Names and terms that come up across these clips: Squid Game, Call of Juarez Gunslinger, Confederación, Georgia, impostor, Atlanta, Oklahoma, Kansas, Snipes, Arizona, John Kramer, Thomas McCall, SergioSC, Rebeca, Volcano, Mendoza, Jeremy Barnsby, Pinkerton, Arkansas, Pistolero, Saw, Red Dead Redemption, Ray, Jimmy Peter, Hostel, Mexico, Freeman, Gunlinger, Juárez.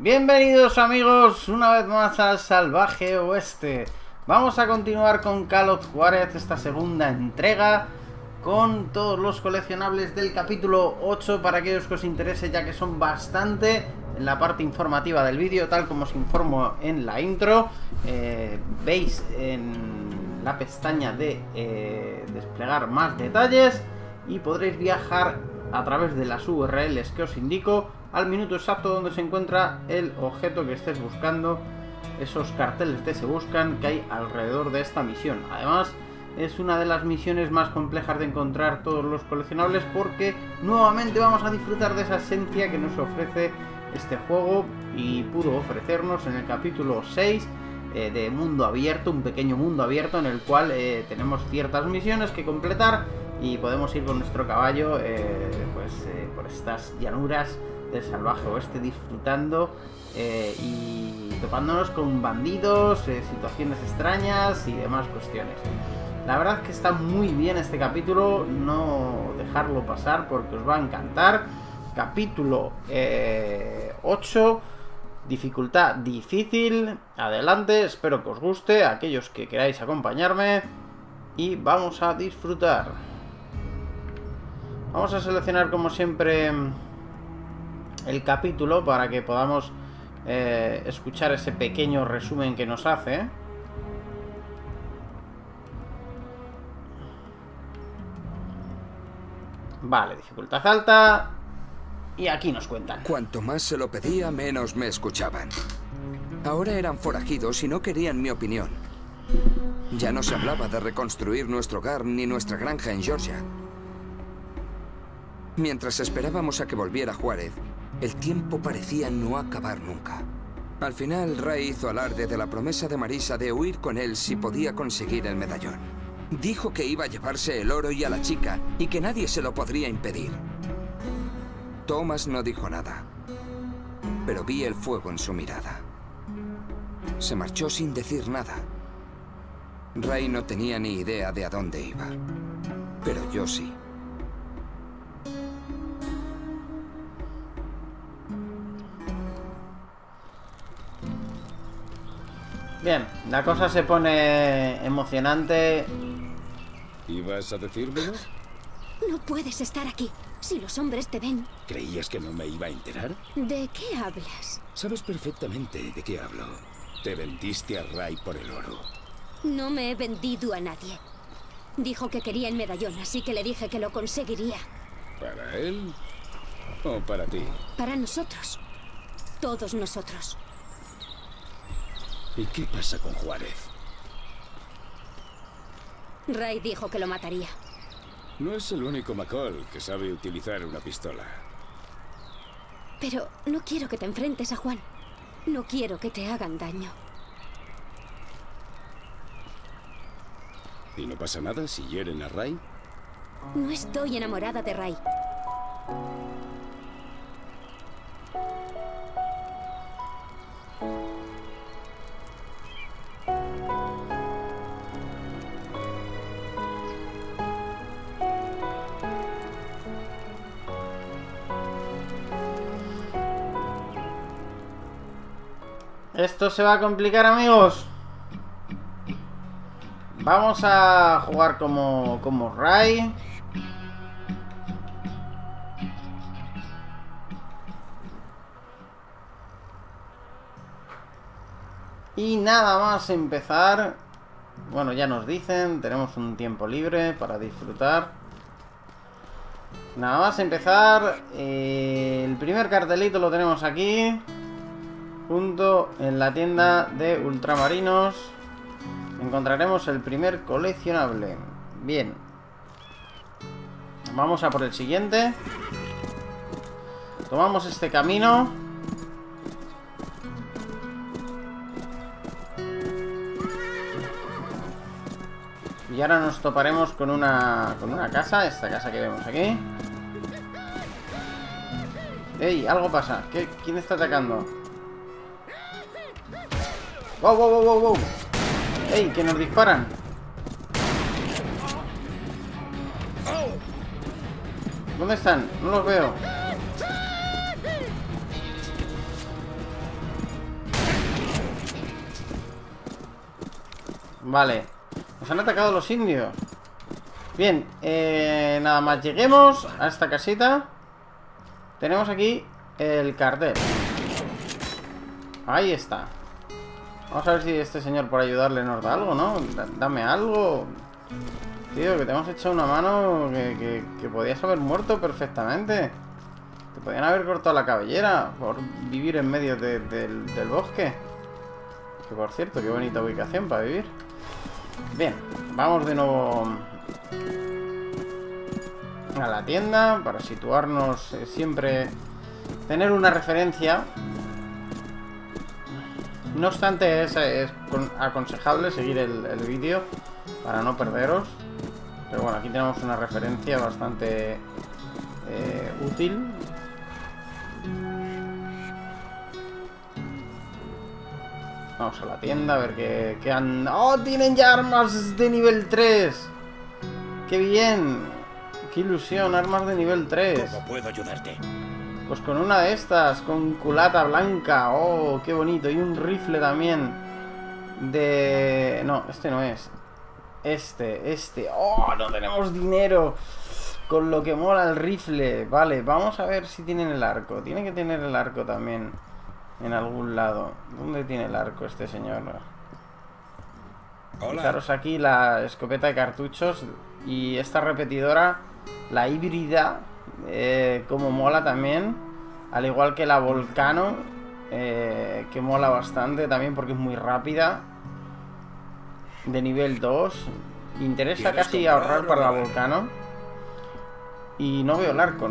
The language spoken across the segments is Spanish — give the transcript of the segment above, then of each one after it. Bienvenidos amigos una vez más al Salvaje Oeste. Vamos a continuar con Call of Juarez, esta segunda entrega, con todos los coleccionables del capítulo 8 para aquellos que os interese, ya que son bastante en la parte informativa del vídeo, tal como os informo en la intro. Veis en la pestaña de desplegar más detalles y podréis viajar a través de las URLs que os indico al minuto exacto donde se encuentra el objeto que estés buscando. Esos carteles que se buscan que hay alrededor de esta misión. Además, es una de las misiones más complejas de encontrar todos los coleccionables, porque nuevamente vamos a disfrutar de esa esencia que nos ofrece este juego y pudo ofrecernos en el capítulo 6 de mundo abierto, un pequeño mundo abierto en el cual tenemos ciertas misiones que completar y podemos ir con nuestro caballo por estas llanuras del Salvaje Oeste, disfrutando y topándonos con bandidos, situaciones extrañas y demás cuestiones. La verdad es que está muy bien este capítulo, no dejarlo pasar porque os va a encantar. Capítulo 8, dificultad difícil, adelante, espero que os guste, aquellos que queráis acompañarme, y vamos a disfrutar. Vamos a seleccionar como siempre el capítulo para que podamos escuchar ese pequeño resumen que nos hace. Vale, dificultad alta. Y aquí nos cuentan. Cuanto más se lo pedía, menos me escuchaban. Ahora eran forajidos y no querían mi opinión. Ya no se hablaba de reconstruir nuestro hogar ni nuestra granja en Georgia. Mientras esperábamos a que volviera Juárez, el tiempo parecía no acabar nunca. Al final, Ray hizo alarde de la promesa de Marisa de huir con él si podía conseguir el medallón. Dijo que iba a llevarse el oro y a la chica, y que nadie se lo podría impedir. Thomas no dijo nada, pero vi el fuego en su mirada. Se marchó sin decir nada. Ray no tenía ni idea de a dónde iba, pero yo sí. Bien, la cosa se pone emocionante. ¿Ibas a decírmelo? No puedes estar aquí. Si los hombres te ven... ¿Creías que no me iba a enterar? ¿De qué hablas? Sabes perfectamente de qué hablo. Te vendiste a Ray por el oro. No me he vendido a nadie. Dijo que quería el medallón, así que le dije que lo conseguiría. ¿Para él? ¿O para ti? Para nosotros. Todos nosotros. ¿Y qué pasa con Juárez? Ray dijo que lo mataría. No es el único McCall que sabe utilizar una pistola. Pero no quiero que te enfrentes a Juan. No quiero que te hagan daño. ¿Y no pasa nada si hieren a Ray? No estoy enamorada de Ray. Esto se va a complicar, amigos. Vamos a jugar como Ray. Y nada más empezar. Bueno, ya nos dicen, tenemos un tiempo libre para disfrutar. Nada más empezar. El primer cartelito lo tenemos aquí. Junto en la tienda de ultramarinos encontraremos el primer coleccionable. Bien, vamos a por el siguiente. Tomamos este camino. Y ahora nos toparemos con una casa, esta casa que vemos aquí. ¡Ey! Algo pasa. ¿Quién está atacando? ¡Wow, wow, wow, wow, wow! ¡Ey, que nos disparan! ¿Dónde están? No los veo. Vale. Nos han atacado los indios. Bien, nada más lleguemos a esta casita. Tenemos aquí el cartel. Ahí está. Vamos a ver si este señor por ayudarle nos da algo, ¿no? Dame algo. Tío, que te hemos echado una mano que podías haber muerto perfectamente. Te podían haber cortado la cabellera por vivir en medio del bosque. Que por cierto, qué bonita ubicación para vivir. Bien, vamos de nuevo a la tienda para situarnos, siempre tener una referencia. No obstante, es aconsejable seguir el vídeo para no perderos, pero bueno, aquí tenemos una referencia bastante útil. Vamos a la tienda a ver qué han... ¡Oh! ¡Tienen ya armas de nivel 3! ¡Qué bien! ¡Qué ilusión! ¡Armas de nivel 3! ¿Cómo puedo ayudarte? Pues con una de estas, con culata blanca. ¡Oh! ¡Qué bonito! Y un rifle también. De... No, este no es. Este. ¡Oh! ¡No tenemos dinero! Con lo que mola el rifle. Vale, vamos a ver si tienen el arco. Tiene que tener el arco también. En algún lado. ¿Dónde tiene el arco este señor? Hola. Fijaros aquí la escopeta de cartuchos. Y esta repetidora, la híbrida, como mola también. Al igual que la Volcano, que mola bastante también porque es muy rápida. De nivel 2. Interesa casi ahorrar para la Volcano. Y no veo el arco.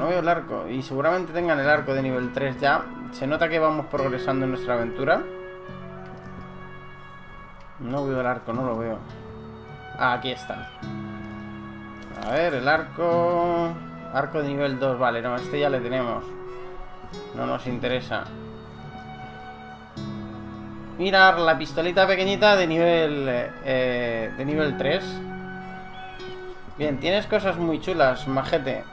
Y seguramente tengan el arco de nivel 3 ya. Se nota que vamos progresando en nuestra aventura. No veo el arco, no lo veo. Ah, aquí está. A ver, el arco... Arco de nivel 2, vale, no, este ya le tenemos. No nos interesa. Mirar la pistolita pequeñita de nivel 3. Bien, tienes cosas muy chulas, majete.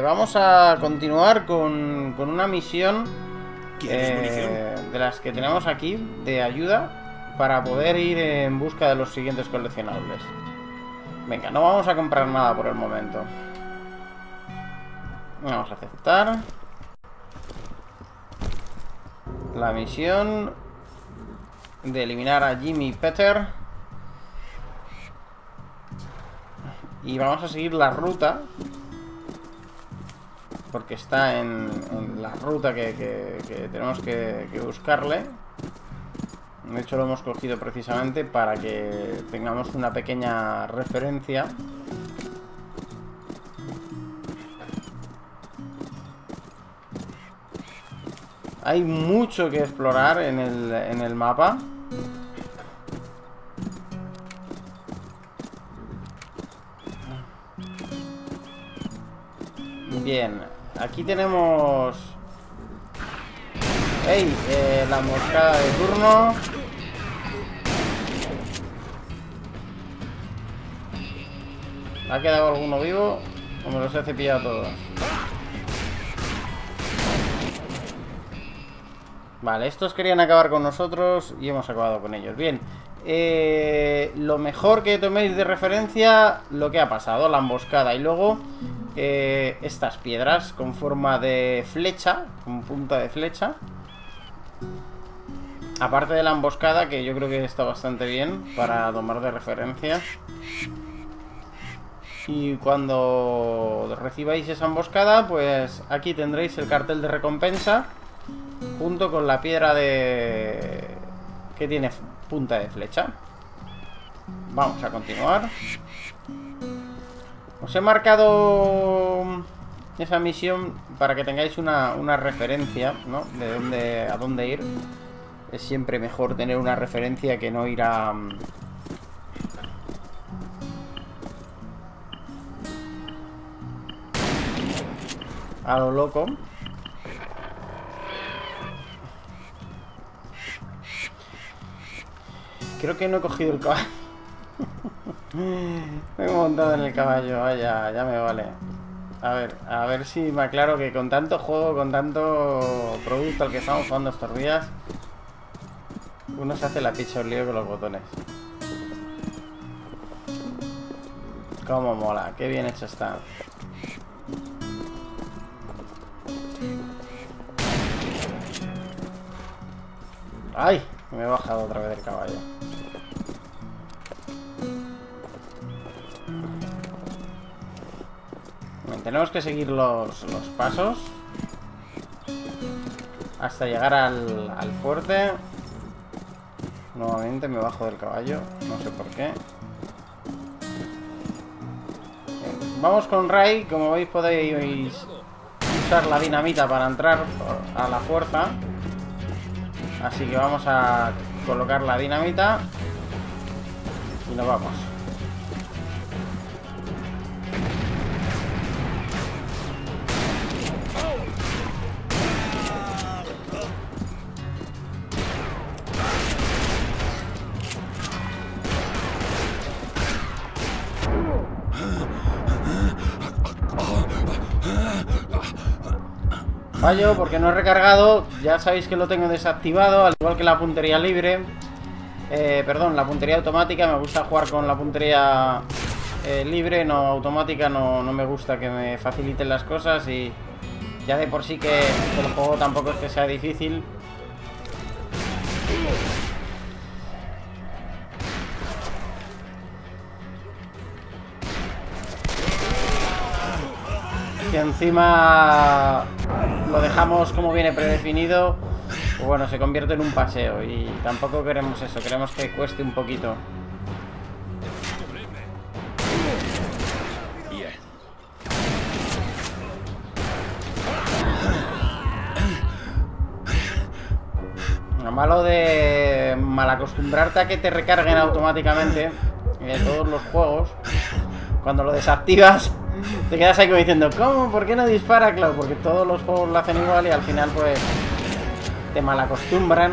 Vamos a continuar con una misión de las que tenemos aquí de ayuda para poder ir en busca de los siguientes coleccionables. Venga, no vamos a comprar nada por el momento. Vamos a aceptar la misión de eliminar a Jimmy Peter y vamos a seguir la ruta. Porque está en la ruta que tenemos que buscarle. De hecho lo hemos cogido precisamente para que tengamos una pequeña referencia. Hay mucho que explorar en el mapa. Bien. Aquí tenemos... ¡Ey! La moscada de turno. ¿Ha quedado alguno vivo? ¿O me los he cepillado todos? Vale, estos querían acabar con nosotros y hemos acabado con ellos. Bien. Lo mejor que toméis de referencia, lo que ha pasado, la emboscada. Y luego... estas piedras con forma de flecha, con punta de flecha. Aparte de la emboscada, que yo creo que está bastante bien para tomar de referencia. Y cuando recibáis esa emboscada, pues aquí tendréis el cartel de recompensa junto con la piedra de... que tiene punta de flecha. Vamos a continuar. Os he marcado esa misión para que tengáis una referencia, ¿no? De a dónde ir. Es siempre mejor tener una referencia que no ir a lo loco. Creo que no he cogido el caballo. Me he montado en el caballo, vaya, ya me vale. A ver si me aclaro que con tanto juego, con tanto producto al que estamos jugando estos días, Uno se hace la picha un lío con los botones. Cómo mola, qué bien hecho está. ¡Ay! Me he bajado otra vez del caballo. Bueno, tenemos que seguir los pasos hasta llegar al fuerte. Nuevamente me bajo del caballo, no sé por qué. Vamos con Ray, como veis podéis usar la dinamita para entrar a la fuerza. Así que vamos a colocar la dinamita y nos vamos. Fallo porque no he recargado, ya sabéis que lo tengo desactivado, al igual que la puntería libre, perdón, la puntería automática. Me gusta jugar con la puntería libre, no automática, no me gusta que me faciliten las cosas, y ya de por sí que el juego tampoco es que sea difícil. Y encima lo dejamos como viene predefinido, pues bueno, se convierte en un paseo y tampoco queremos eso, queremos que cueste un poquito. Lo malo de malacostumbrarte a que te recarguen automáticamente en todos los juegos, cuando lo desactivas te quedas ahí como diciendo, ¿cómo? ¿Por qué no dispara? Claro, porque todos los juegos lo hacen igual y al final pues te malacostumbran.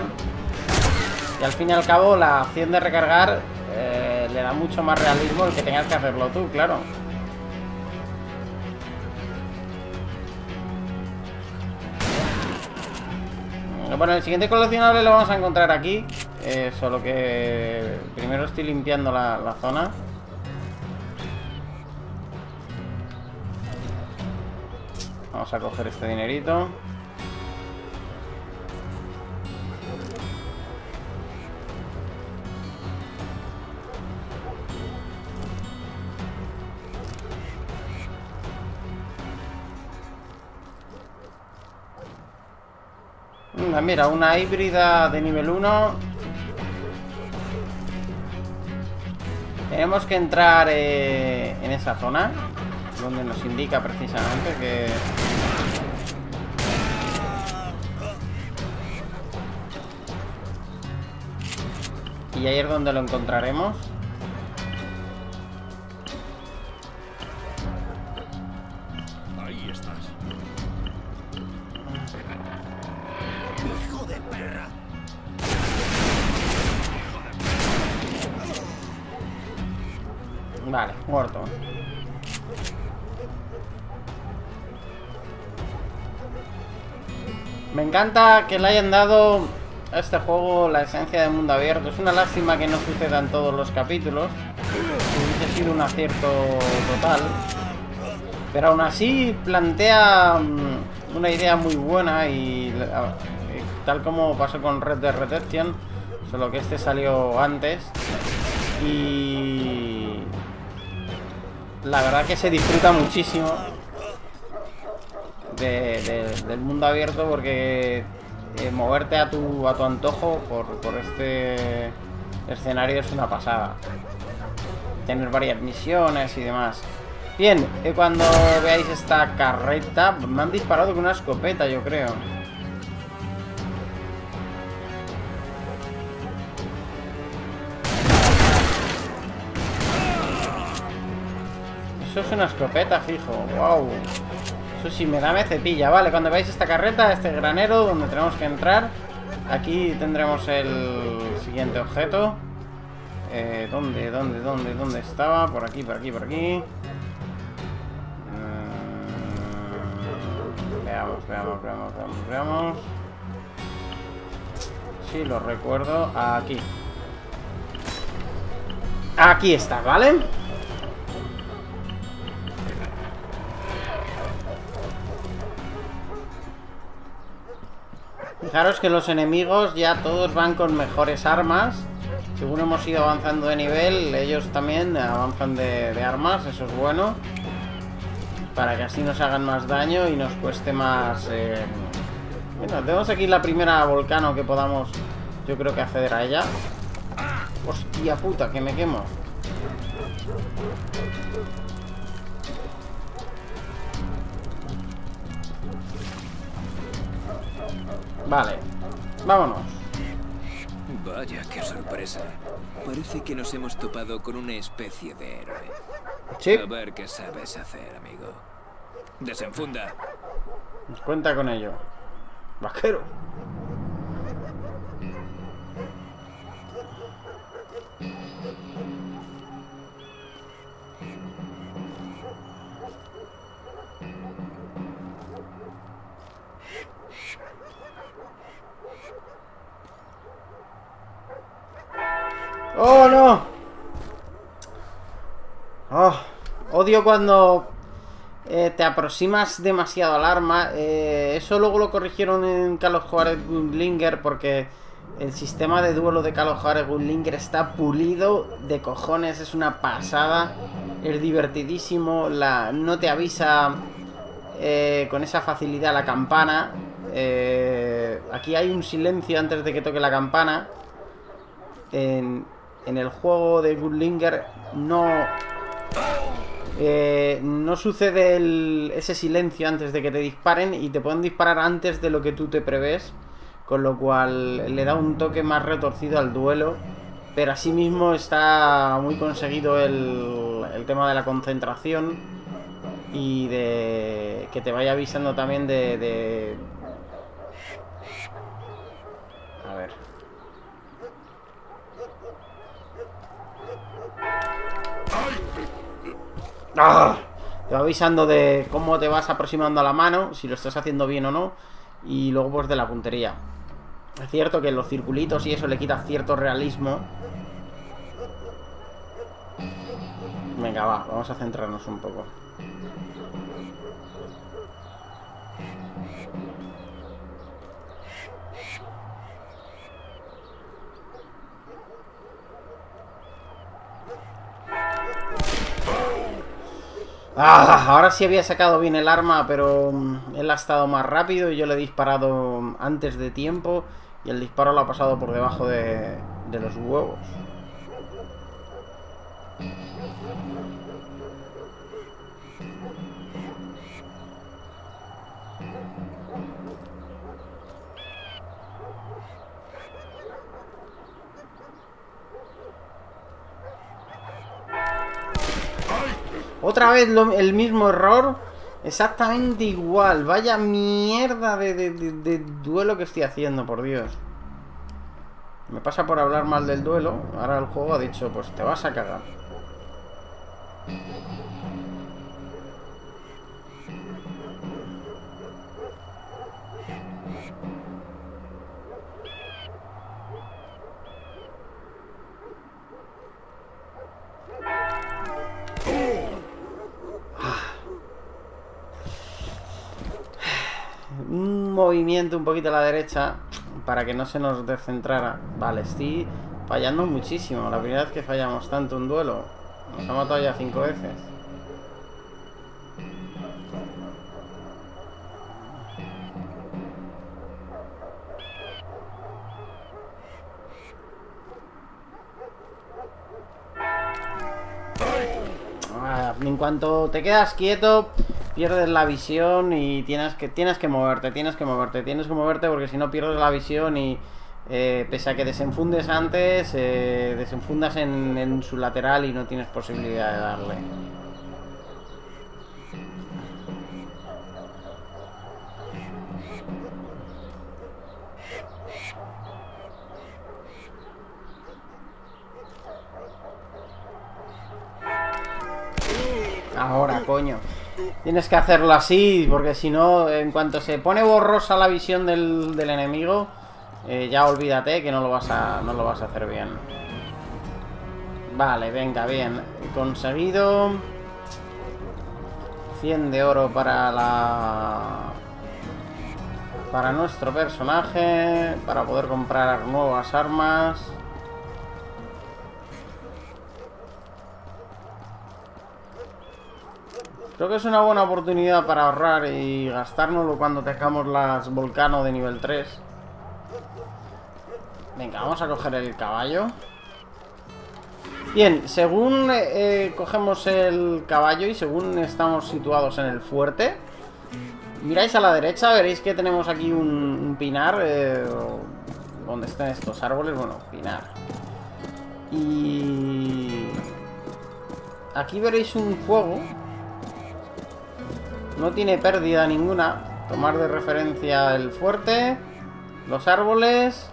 Y al fin y al cabo la acción de recargar le da mucho más realismo el que tengas que hacerlo tú, claro. Bueno, el siguiente coleccionable lo vamos a encontrar aquí, solo que primero estoy limpiando la zona. Vamos a coger este dinerito. Mira, una híbrida de nivel 1. Tenemos que entrar en esa zona donde nos indica precisamente que... Y ahí es donde lo encontraremos. Ahí estás. ¡Hijo de perra! Vale, muerto. Me encanta que le hayan dado a este juego la esencia del mundo abierto. Es una lástima que no sucedan todos los capítulos, hubiese sido un acierto total, pero aún así plantea una idea muy buena, y tal como pasó con Red Dead Redemption, solo que este salió antes, y la verdad que se disfruta muchísimo del mundo abierto, porque moverte a tu antojo por este escenario es una pasada. Tener varias misiones y demás. Bien, cuando veáis esta carreta, me han disparado con una escopeta, yo creo. Eso es una escopeta, fijo. Wow. Eso sí, me da, me cepilla. Vale, cuando veáis esta carreta, este granero donde tenemos que entrar, aquí tendremos el siguiente objeto. ¿Dónde estaba? Por aquí. Veamos. si lo recuerdo, aquí. Aquí está, ¿vale? Fijaros que los enemigos ya todos van con mejores armas. Según hemos ido avanzando de nivel, ellos también avanzan de armas, eso es bueno. Para que así nos hagan más daño y nos cueste más... Bueno, tenemos aquí la primera volcano que podamos, yo creo que acceder a ella. Hostia puta, que me quemo. Vale, vámonos. Vaya, qué sorpresa. Parece que nos hemos topado con una especie de héroe. ¿Sí? A ver qué sabes hacer, amigo. Desenfunda. Nos cuenta con ello. Vaquero. ¡Oh, no! Oh, odio cuando te aproximas demasiado al arma. Eso luego lo corrigieron en Call of Juarez Gunslinger, porque el sistema de duelo de Call of Juarez Gunslinger está pulido de cojones. Es una pasada. Es divertidísimo. No te avisa con esa facilidad la campana. Aquí hay un silencio antes de que toque la campana. En el juego de Gunslinger no sucede ese silencio antes de que te disparen, y te pueden disparar antes de lo que tú te prevés, con lo cual le da un toque más retorcido al duelo, pero asimismo está muy conseguido el tema de la concentración y de que te vaya avisando también de... A ver... ¡Ah! Te va avisando de cómo te vas aproximando a la mano, si lo estás haciendo bien o no, y luego pues de la puntería. Es cierto que los circulitos y eso le quita cierto realismo. Venga, va, vamos a centrarnos un poco. Ah, ahora sí había sacado bien el arma, pero él ha estado más rápido y yo le he disparado antes de tiempo y el disparo lo ha pasado por debajo de los huevos. Otra vez el mismo error. Exactamente igual. Vaya mierda de duelo que estoy haciendo, por Dios. Me pasa por hablar mal del duelo. Ahora el juego ha dicho, pues te vas a cagar. Movimiento un poquito a la derecha para que no se nos descentrara. Vale, estoy fallando muchísimo. La primera vez que fallamos tanto un duelo. Nos ha matado ya 5 veces. Ah, en cuanto te quedas quieto, pierdes la visión y tienes que moverte, tienes que moverte porque si no pierdes la visión y pese a que desenfundes antes, desenfundas en su lateral y no tienes posibilidad de darle. Ahora, coño. Tienes que hacerlo así, porque si no, en cuanto se pone borrosa la visión del enemigo, Ya olvídate que no lo vas a hacer bien. Vale, venga, bien. Conseguido 100 de oro para nuestro personaje, para poder comprar nuevas armas. Creo que es una buena oportunidad para ahorrar y gastárnoslo cuando tengamos las Volcano de nivel 3. Venga, vamos a coger el caballo. Bien, según cogemos el caballo y según estamos situados en el fuerte, miráis a la derecha, veréis que tenemos aquí un pinar donde están estos árboles, bueno, pinar. Y aquí veréis un fuego. No tiene pérdida ninguna. Tomar de referencia el fuerte, los árboles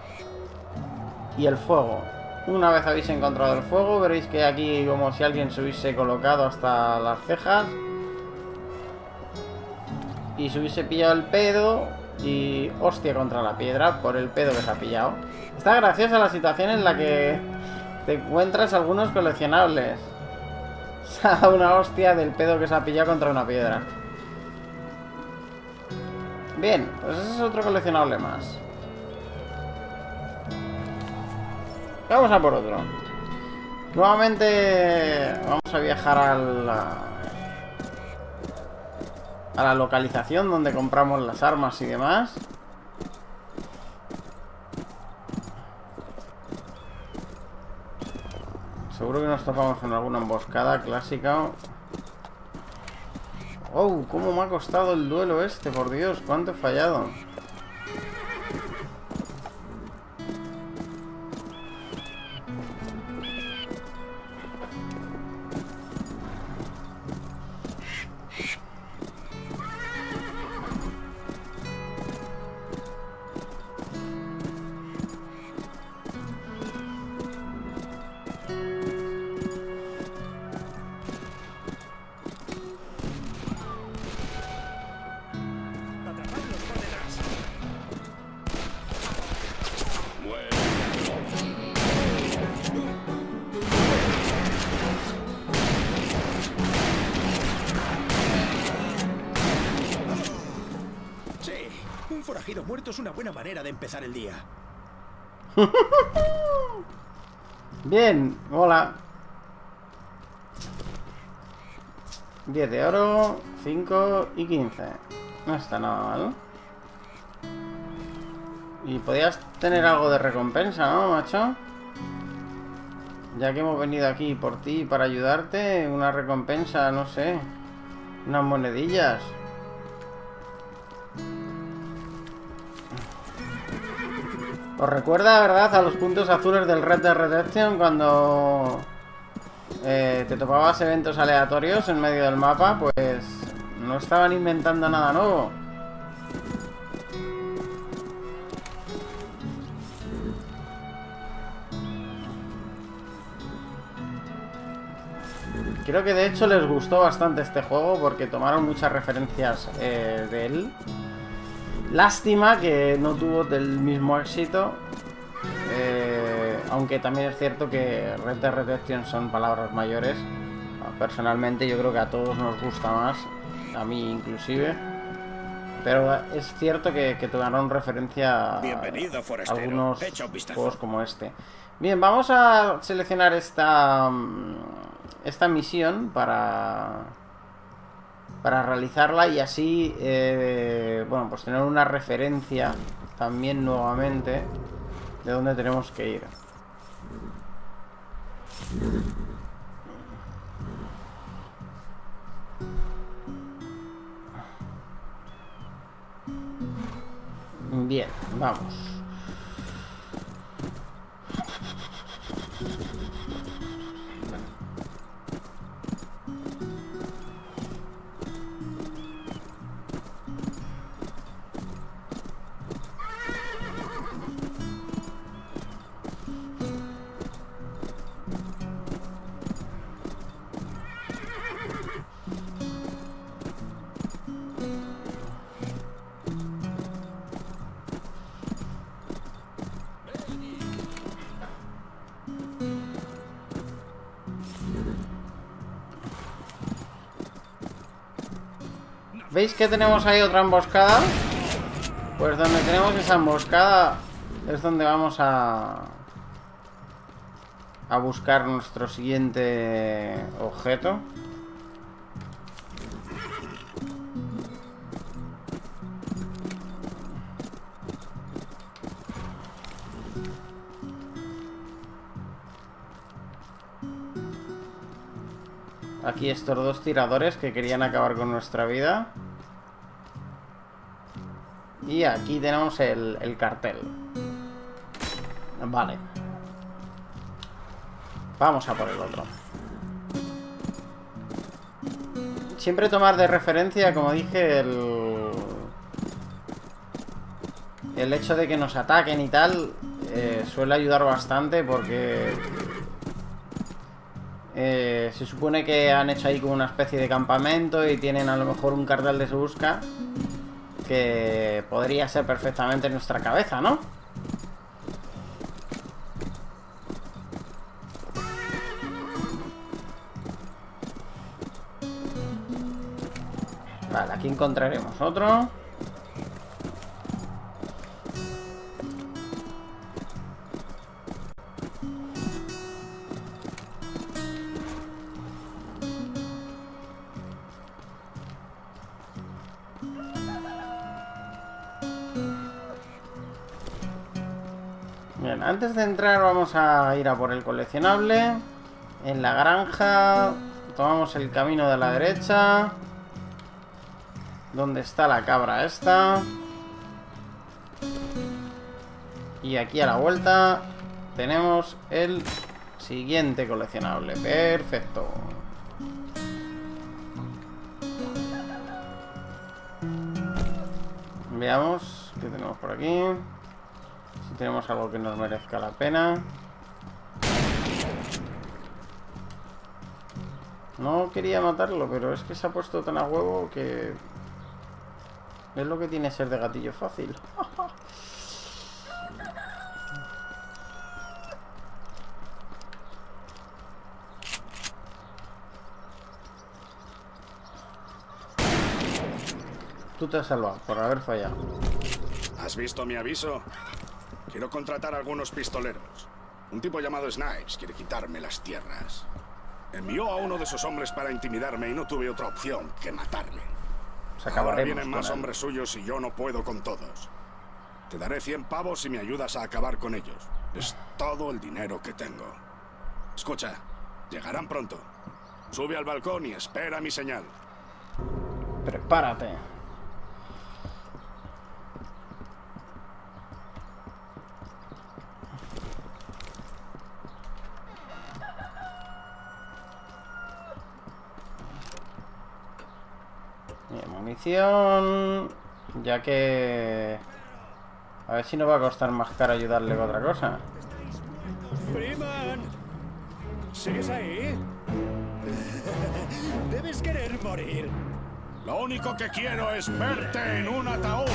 y el fuego. Una vez habéis encontrado el fuego, veréis que aquí como si alguien se hubiese colocado hasta las cejas y se hubiese pillado el pedo y hostia contra la piedra por el pedo que se ha pillado. Está graciosa la situación en la que te encuentras algunos coleccionables. Se ha dado una hostia del pedo que se ha pillado contra una piedra. Bien, pues ese es otro coleccionable más. Vamos a por otro. Nuevamente vamos a viajar a la localización donde compramos las armas y demás. Seguro que nos topamos con alguna emboscada clásica. Oh, cómo me ha costado el duelo este, por Dios, cuánto he fallado. Es una buena manera de empezar el día. Bien, hola. 10 de oro, 5 y 15. No está nada mal. Y podías tener algo de recompensa, ¿no, macho? Ya que hemos venido aquí por ti para ayudarte, una recompensa, no sé, unas monedillas. Os recuerda, ¿verdad?, a los puntos azules del Red Dead Redemption cuando te topabas eventos aleatorios en medio del mapa, pues no estaban inventando nada nuevo. Creo que de hecho les gustó bastante este juego porque tomaron muchas referencias de él. Lástima que no tuvo el mismo éxito, aunque también es cierto que Red Dead Redemption son palabras mayores. Personalmente yo creo que a todos nos gusta más, a mí inclusive. Pero es cierto que tomaron referencia a algunos juegos como este. Bien, vamos a seleccionar esta misión para realizarla y así, bueno, pues tener una referencia también nuevamente de dónde tenemos que ir. Bien, vamos. ¿Veis que tenemos ahí otra emboscada? Pues donde tenemos esa emboscada es donde vamos a buscar nuestro siguiente objeto. Aquí estos dos tiradores que querían acabar con nuestra vida. Y aquí tenemos el cartel. Vale. Vamos a por el otro. Siempre tomar de referencia, como dije, el hecho de que nos ataquen y tal, suele ayudar bastante porque... se supone que han hecho ahí como una especie de campamento y tienen a lo mejor un cartel de se busca que podría ser perfectamente en nuestra cabeza, ¿no? Vale, aquí encontraremos otro. Antes de entrar vamos a ir a por el coleccionable. En la granja tomamos el camino de la derecha, donde está la cabra esta. Y aquí a la vuelta tenemos el siguiente coleccionable. Perfecto. Veamos qué tenemos por aquí. Si tenemos algo que nos merezca la pena. No quería matarlo, pero es que se ha puesto tan a huevo que... es lo que tiene ser de gatillo fácil. Tú te has salvado por haber fallado. ¿Has visto mi aviso? Quiero contratar a algunos pistoleros. Un tipo llamado Snipes quiere quitarme las tierras. Envió a uno de sus hombres para intimidarme y no tuve otra opción que matarle. Ahora vienen más hombres suyos y yo no puedo con todos. Te daré 100 pavos si me ayudas a acabar con ellos. Es todo el dinero que tengo. Escucha, llegarán pronto. Sube al balcón y espera mi señal. Prepárate. Ya que... a ver si nos va a costar más caro ayudarle con otra cosa. Freeman, ¿sigues ahí? Debes querer morir. Lo único que quiero es verte en un ataúd.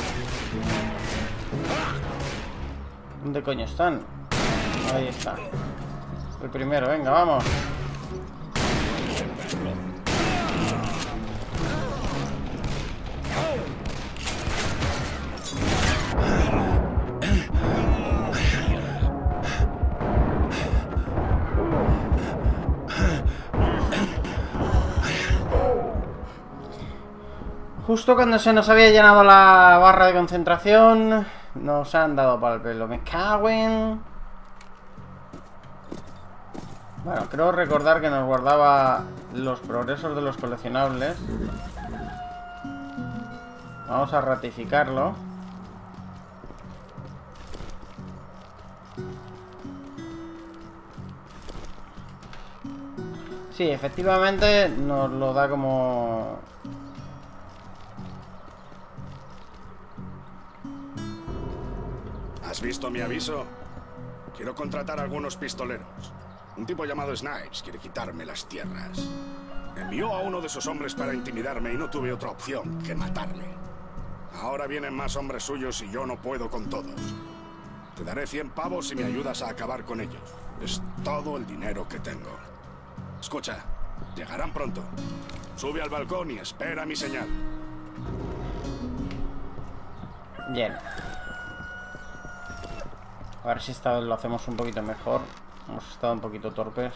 ¿Dónde coño están? Ahí está. El primero, venga, vamos. Justo cuando se nos había llenado la barra de concentración, nos han dado para el pelo. Me caguen. Bueno, creo recordar que nos guardaba los progresos de los coleccionables. Vamos a ratificarlo. Sí, efectivamente nos lo da como... ¿Has visto mi aviso? Quiero contratar a algunos pistoleros. Un tipo llamado Snipes quiere quitarme las tierras. Envió a uno de sus hombres para intimidarme y no tuve otra opción que matarle. Ahora vienen más hombres suyos y yo no puedo con todos. Te daré 100 pavos si me ayudas a acabar con ellos. Es todo el dinero que tengo. Escucha, llegarán pronto. Sube al balcón y espera mi señal. Bien. A ver si esta vez lo hacemos un poquito mejor. Hemos estado un poquito torpes.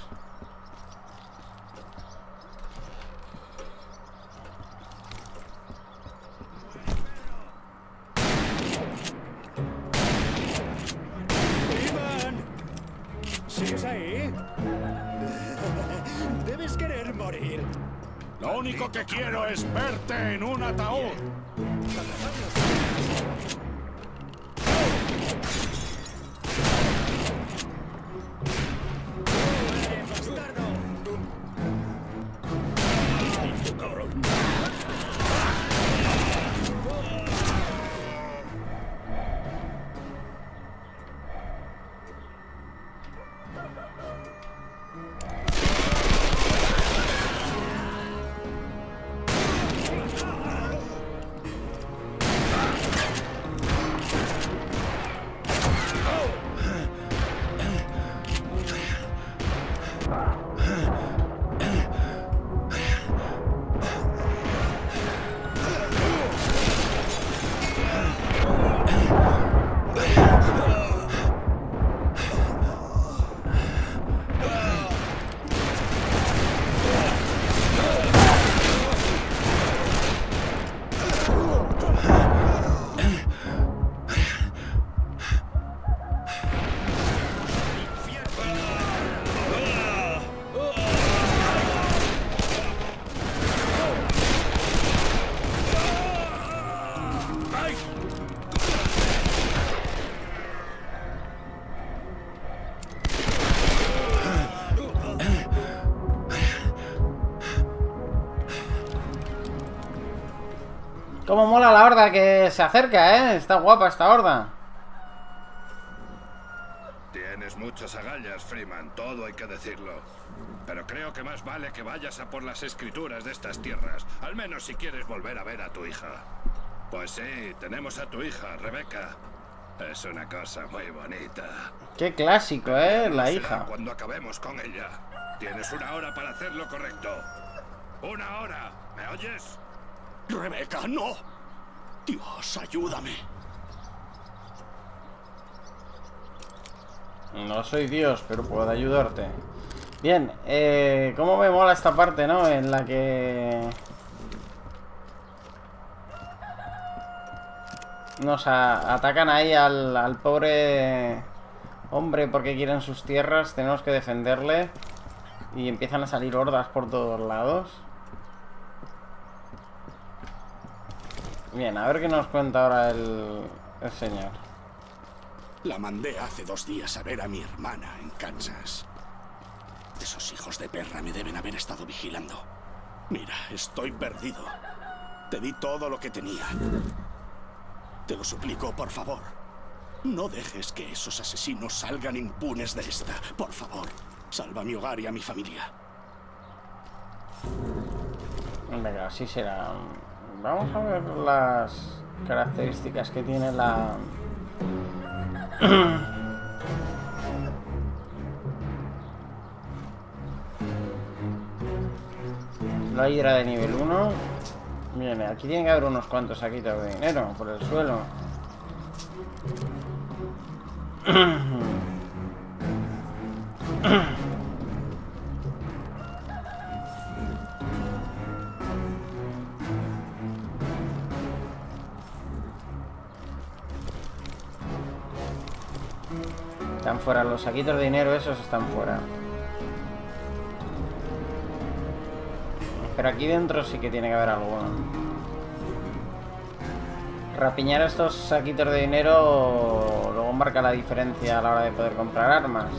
¿Sigues ahí? Debes querer morir. Lo único que quiero es verte en un ataúd. Cómo mola la horda que se acerca, ¿eh? Está guapa esta horda. Tienes muchas agallas, Freeman, todo hay que decirlo. Pero creo que más vale que vayas a por las escrituras de estas tierras, al menos si quieres volver a ver a tu hija. Pues sí, tenemos a tu hija, Rebeca. Es una cosa muy bonita. Qué clásico, ¿eh? La hija. Cuando acabemos con ella. Tienes una hora para hacer lo correcto. ¡Una hora! ¿Me oyes? Rebeca, no. Dios, ayúdame. No soy Dios, pero puedo ayudarte. Bien, cómo me mola esta parte, ¿no? En la que nos atacan ahí al pobre hombre porque quieren sus tierras. Tenemos que defenderle. Y empiezan a salir hordas por todos lados. Bien, a ver qué nos cuenta ahora el señor. La mandé hace 2 días a ver a mi hermana en Kansas. Esos hijos de perra me deben haber estado vigilando. Mira, estoy perdido. Te di todo lo que tenía. Te lo suplico, por favor. No dejes que esos asesinos salgan impunes de esta. Por favor, salva a mi hogar y a mi familia. Venga, así será. Vamos a ver las características que tiene la... la hidra de nivel 1. Bien, aquí tiene que haber unos cuantos saquitos de dinero por el suelo. Están fuera, los saquitos de dinero esos están fuera. Pero aquí dentro sí que tiene que haber alguno. Rapiñar estos saquitos de dinero luego marca la diferencia a la hora de poder comprar armas.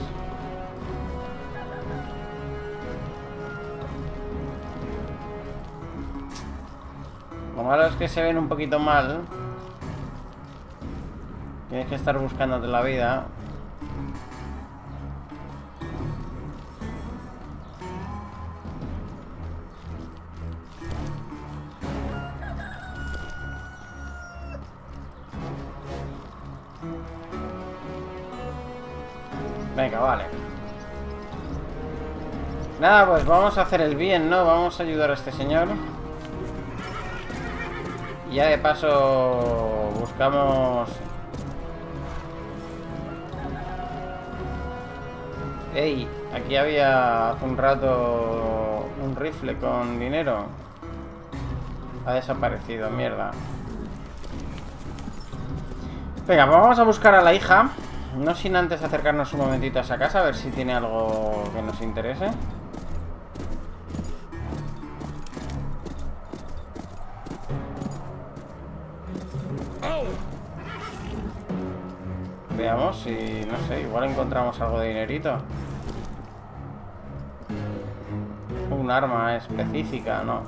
Lo malo es que se ven un poquito mal. Tienes que estar buscándote la vida. Venga, vale. Nada, pues vamos a hacer el bien, ¿no? Vamos a ayudar a este señor. Y ya de paso buscamos... ¡Ey! Aquí había hace un rato un rifle con dinero. Ha desaparecido, mierda. Venga, pues vamos a buscar a la hija. No sin antes acercarnos un momentito a esa casa, a ver si tiene algo que nos interese. Veamos si, no sé, igual encontramos algo de dinerito. Un arma específica, ¿no?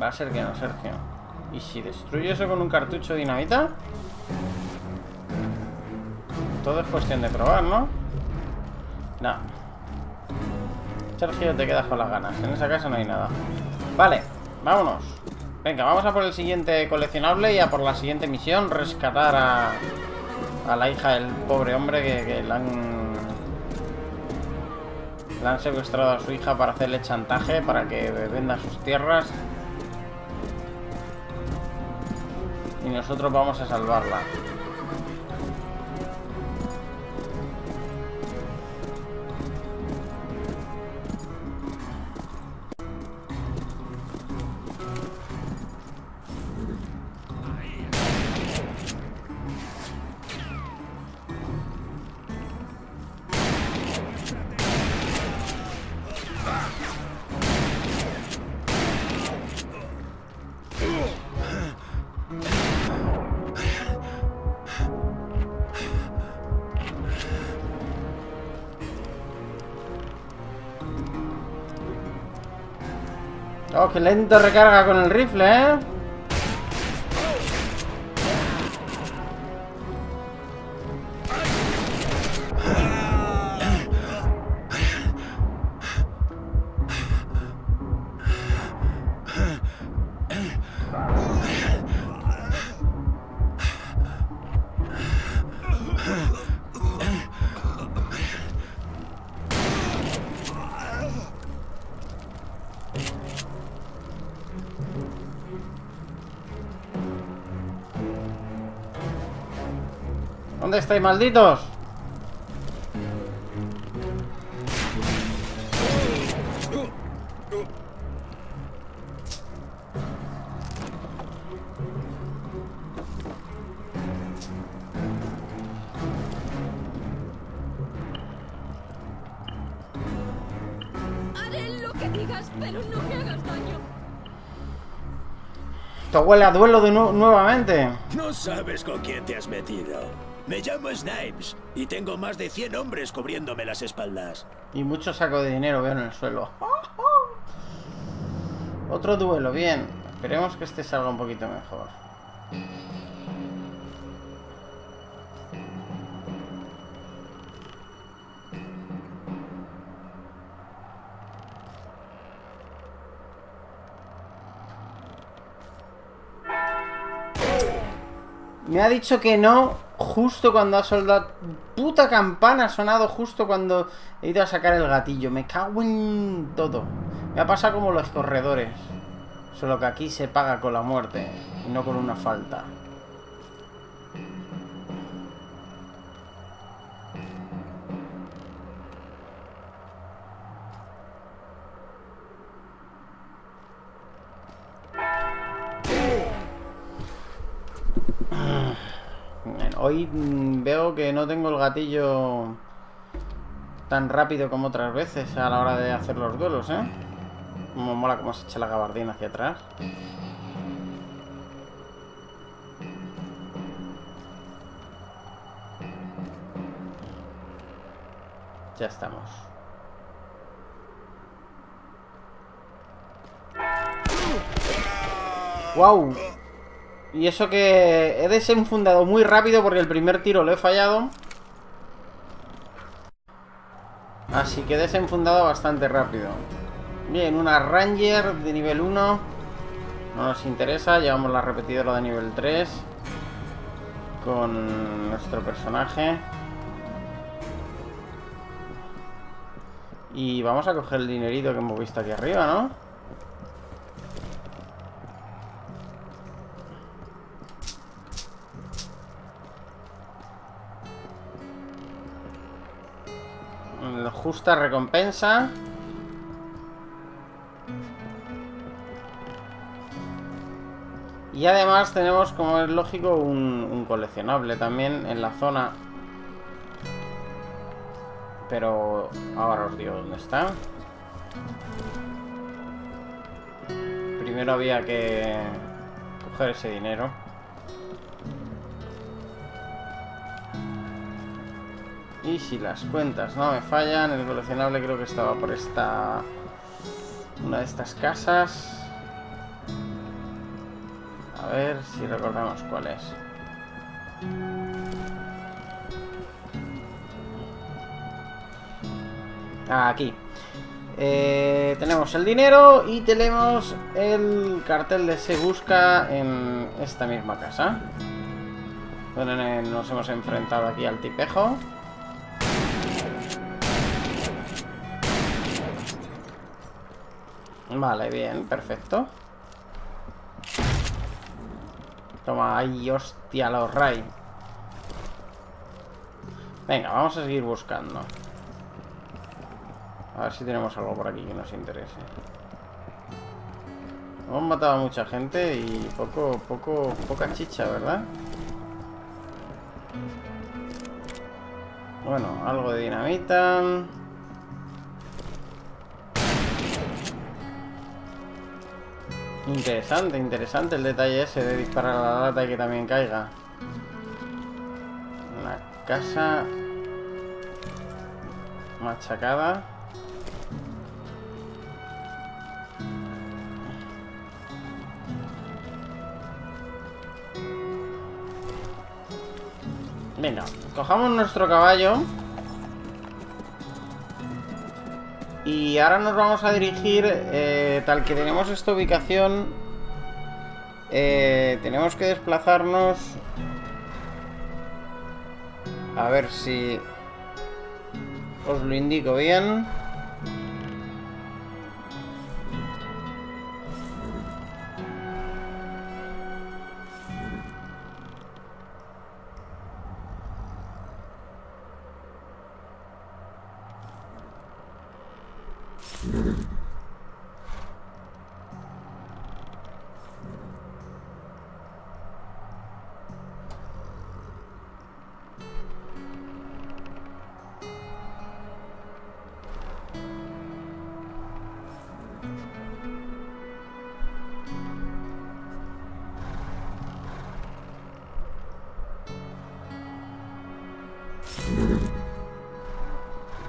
Va a ser que no, Sergio. ¿Y si destruyo eso con un cartucho de dinamita? Todo es cuestión de probar, ¿no? No. Sergio, te quedas con las ganas. En esa casa no hay nada. Vale, vámonos. Venga, vamos a por el siguiente coleccionable y a por la siguiente misión. Rescatar a la hija del pobre hombre que la han secuestrado a su hija para hacerle chantaje, para que venda sus tierras. Y nosotros vamos a salvarla. Oh, qué lento recarga con el rifle, ¿eh? ¿Dónde estáis, malditos? Haré lo que digas, pero no me hagas daño. Esto huele a duelo de nuevamente. No sabes con quién te has metido. Me llamo Snipes y tengo más de 100 hombres cubriéndome las espaldas. Y mucho saco de dinero veo en el suelo. Otro duelo, bien. Esperemos que este salga un poquito mejor. Me ha dicho que no. Justo cuando ha soldado... Puta campana ha sonado justo cuando he ido a sacar el gatillo. Me cago en todo. Me ha pasado como los corredores. Solo que aquí se paga con la muerte y no con una falta. Hoy veo que no tengo el gatillo tan rápido como otras veces a la hora de hacer los duelos, ¿eh? Como mola como se echa la gabardina hacia atrás. Ya estamos. ¡Wow! Y eso que he desenfundado muy rápido porque el primer tiro lo he fallado. Así que he desenfundado bastante rápido. Bien, una Ranger de nivel 1. No nos interesa, llevamos la repetidora de nivel 3. Con nuestro personaje. Y vamos a coger el dinerito que hemos visto aquí arriba, ¿no? Justa recompensa. Y además tenemos, como es lógico, un coleccionable también en la zona. Pero ahora os digo dónde está. Primero había que coger ese dinero. Y si las cuentas no me fallan, el coleccionable creo que estaba por esta... una de estas casas. A ver si recordamos cuál es. Aquí. Tenemos el dinero y tenemos el cartel de se busca en esta misma casa. Donde nos hemos enfrentado aquí al tipejo. Vale, bien, perfecto. Toma, ay, hostia, los Ray. Venga, vamos a seguir buscando. A ver si tenemos algo por aquí que nos interese. Hemos matado a mucha gente y poca chicha, ¿verdad? Bueno, algo de dinamita. Interesante, interesante el detalle ese de disparar a la lata y que también caiga. Una casa machacada. Venga, cojamos nuestro caballo. Y ahora nos vamos a dirigir, tal que tenemos esta ubicación, tenemos que desplazarnos, a ver si os lo indico bien.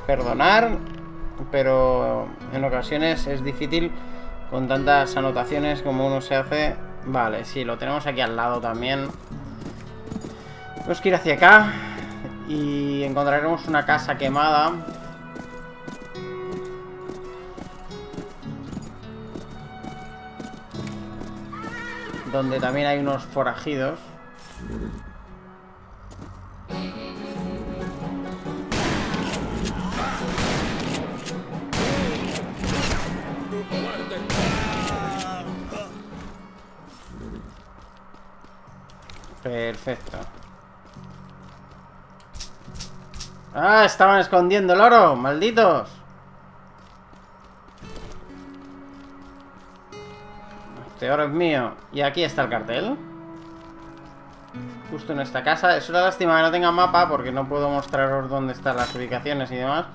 Perdonar, pero en ocasiones es difícil con tantas anotaciones como uno se hace. Vale, sí, lo tenemos aquí al lado también. Tenemos que ir hacia acá y encontraremos una casa quemada. Donde también hay unos forajidos. Perfecto. ¡Ah! Estaban escondiendo el oro, malditos. Este oro es mío. Y aquí está el cartel. Justo en esta casa. Es una lástima que no tenga mapa porque no puedo mostraros dónde están las ubicaciones y demás.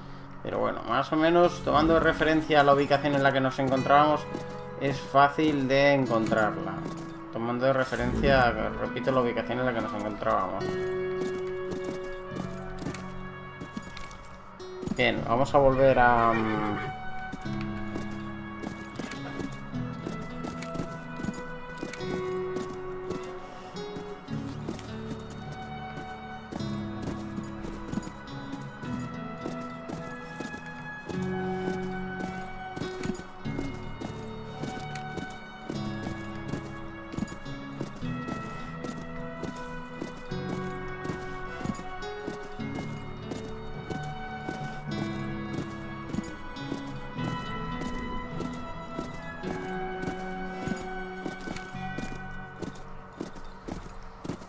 Pero bueno, más o menos tomando de referencia a la ubicación en la que nos encontrábamos, es fácil de encontrarla. Tomando de referencia, repito, la ubicación en la que nos encontrábamos. Bien, vamos a volver a...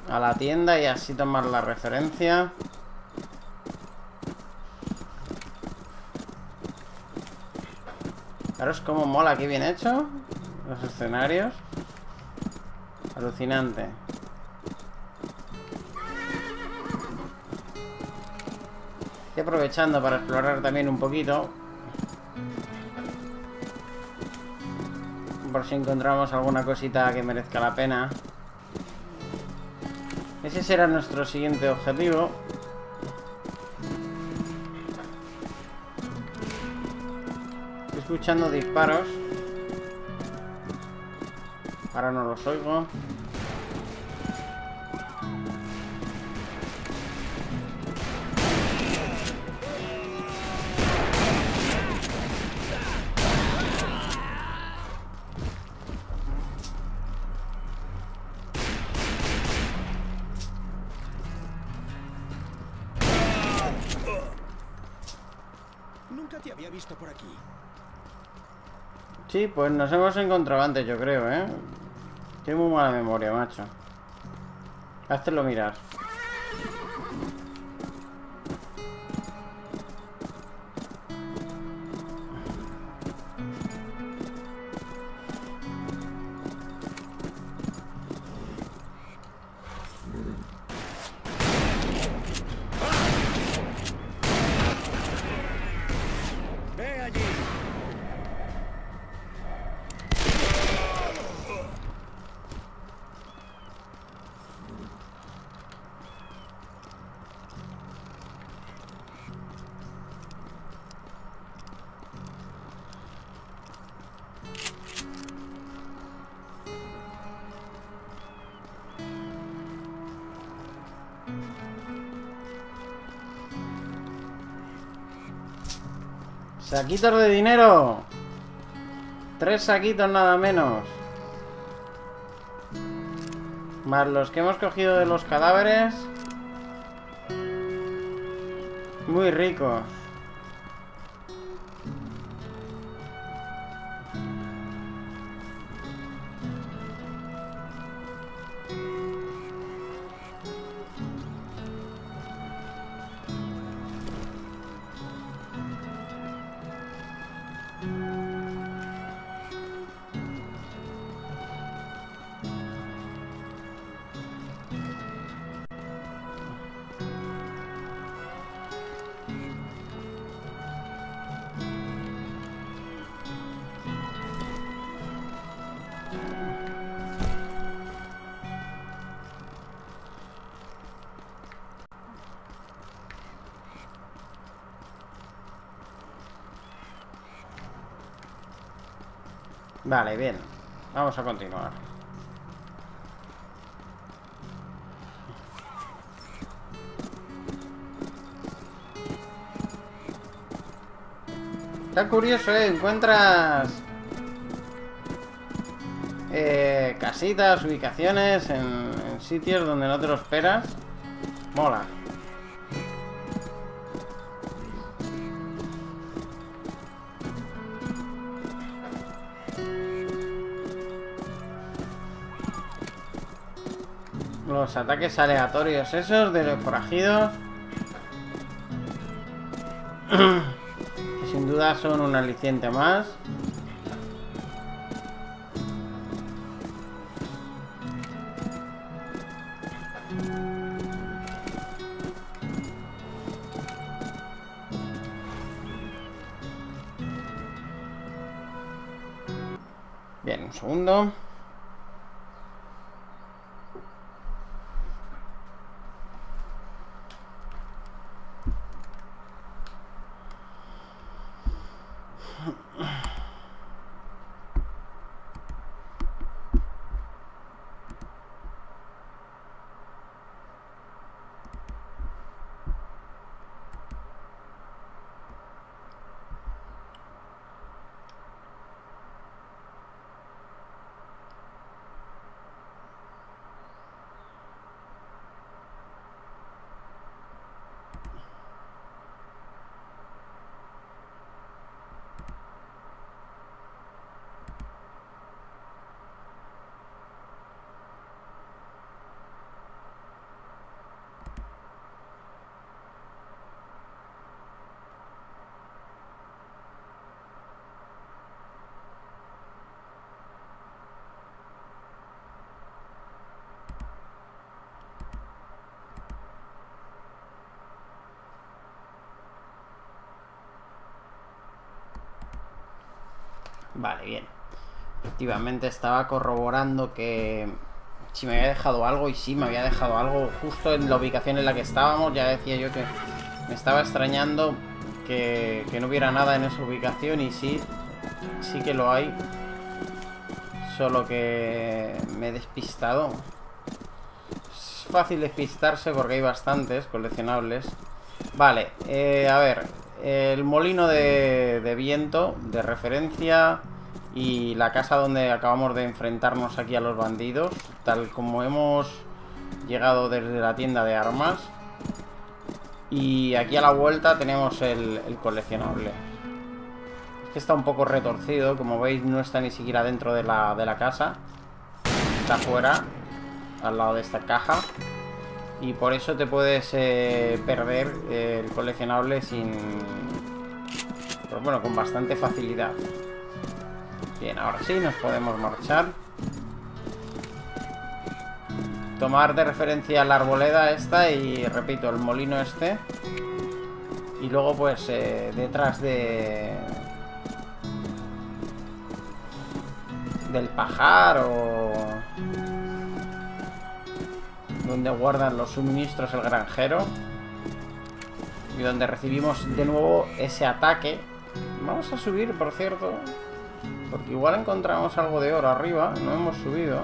a la tienda y así tomar la referencia. Veros cómo mola aquí bien hecho. Los escenarios. Alucinante. Estoy aprovechando para explorar también un poquito. Por si encontramos alguna cosita que merezca la pena. Ese será nuestro siguiente objetivo. Estoy escuchando disparos. Ahora no los oigo. Sí, pues nos hemos encontrado antes, yo creo, ¿eh? Tengo muy mala memoria, macho. Háztelo mirar. ¡Saquitos de dinero! 3 saquitos nada menos. Más los que hemos cogido de los cadáveres. Muy ricos. Vale, bien. Vamos a continuar. Está curioso, ¿eh? Encuentras casitas, ubicaciones en sitios donde no te lo esperas. Mola. Los ataques aleatorios esos de los forajidos que sin duda son un aliciente más. Bien, un segundo. Vale, bien. Efectivamente estaba corroborando que si me había dejado algo, y sí, me había dejado algo justo en la ubicación en la que estábamos. Ya decía yo que me estaba extrañando que no hubiera nada en esa ubicación, y sí, sí que lo hay, solo que me he despistado. Es fácil despistarse porque hay bastantes coleccionables. Vale, a ver, el molino de viento de referencia y la casa donde acabamos de enfrentarnos aquí a los bandidos, tal como hemos llegado desde la tienda de armas. Y aquí a la vuelta tenemos el coleccionable. Es que está un poco retorcido, como veis no está ni siquiera dentro de la casa. Está fuera, al lado de esta caja. Y por eso te puedes perder el coleccionable sin... Pero bueno, con bastante facilidad. Bien, ahora sí, nos podemos marchar. Tomar de referencia la arboleda esta y, repito, el molino este. Y luego, pues, detrás del pajar o... donde guardan los suministros el granjero. Y donde recibimos de nuevo ese ataque. Vamos a subir, por cierto, porque igual encontramos algo de oro arriba. No hemos subido.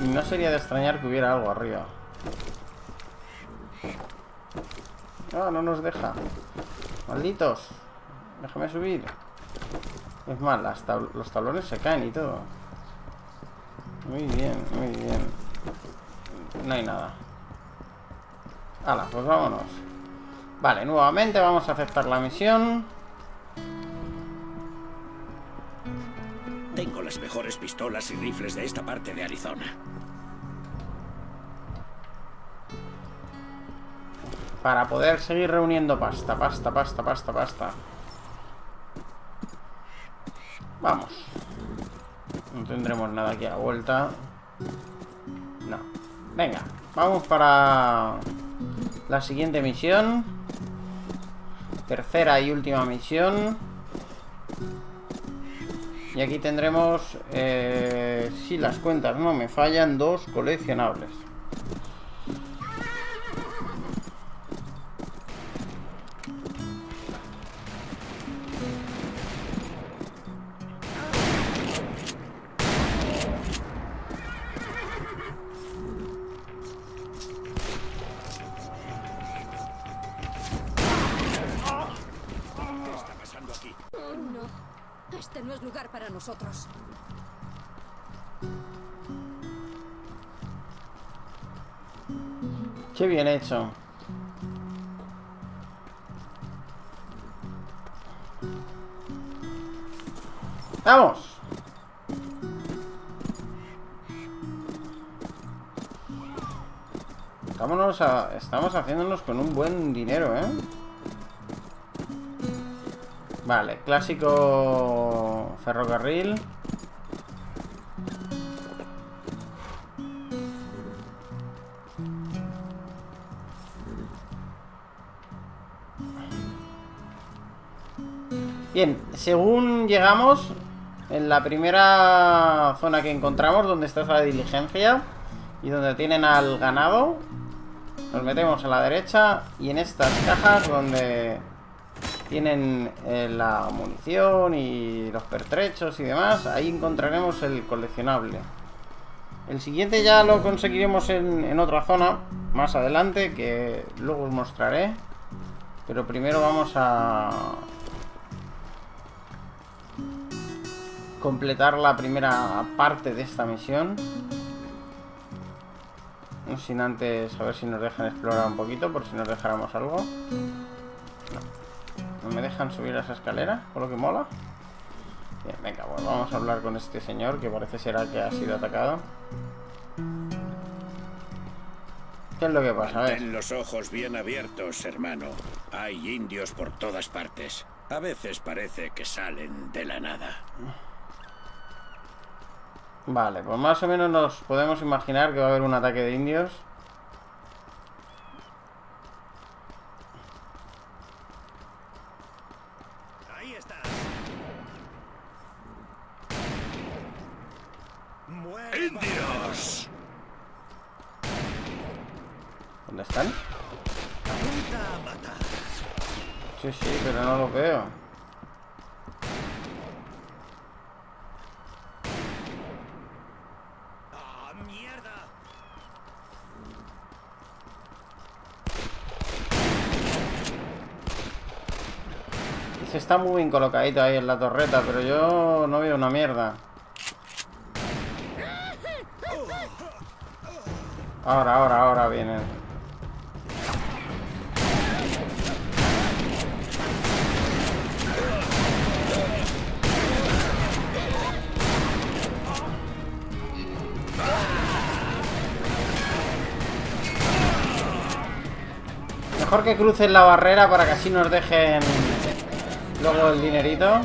Y no sería de extrañar que hubiera algo arriba. Ah, no nos deja. Malditos. Déjame subir. Es más, los tablones se caen y todo. Muy bien, muy bien. No hay nada. Hala, pues vámonos. Vale, nuevamente vamos a aceptar la misión. Tengo las mejores pistolas y rifles de esta parte de Arizona. Para poder seguir reuniendo pasta, pasta, pasta, pasta, pasta. Vamos. No tendremos nada aquí a la vuelta. No. Venga, vamos para la siguiente misión. Tercera y última misión. Y aquí tendremos, si las cuentas no me fallan, 2 coleccionables. Nosotros. Qué bien hecho. ¡Vamos! Estamos haciéndonos con un buen dinero, ¿eh? Vale, clásico ferrocarril. Bien, según llegamos, en la primera zona que encontramos, donde está la diligencia y donde tienen al ganado, nos metemos a la derecha y en estas cajas donde... tienen la munición y los pertrechos y demás. Ahí encontraremos el coleccionable. El siguiente ya lo conseguiremos en otra zona más adelante, que luego os mostraré. Pero primero vamos a completar la primera parte de esta misión. No sin antes a ver si nos dejan explorar un poquito, por si nos dejáramos algo. ¿No me dejan subir a esa escalera? Por lo que mola. Bien, venga, bueno, vamos a hablar con este señor que parece ser el que ha sido atacado. ¿Qué es lo que pasa? Ten los ojos bien abiertos, hermano. Hay indios por todas partes. A veces parece que salen de la nada. Vale, pues más o menos nos podemos imaginar que va a haber un ataque de indios. ¡Indios! ¿Dónde están? Sí, sí, pero no los veo. ¡Ah, mierda! Se está muy bien colocadito ahí en la torreta, pero yo no veo una mierda. Ahora viene. Mejor que crucen la barrera para que así nos dejen luego el dinerito.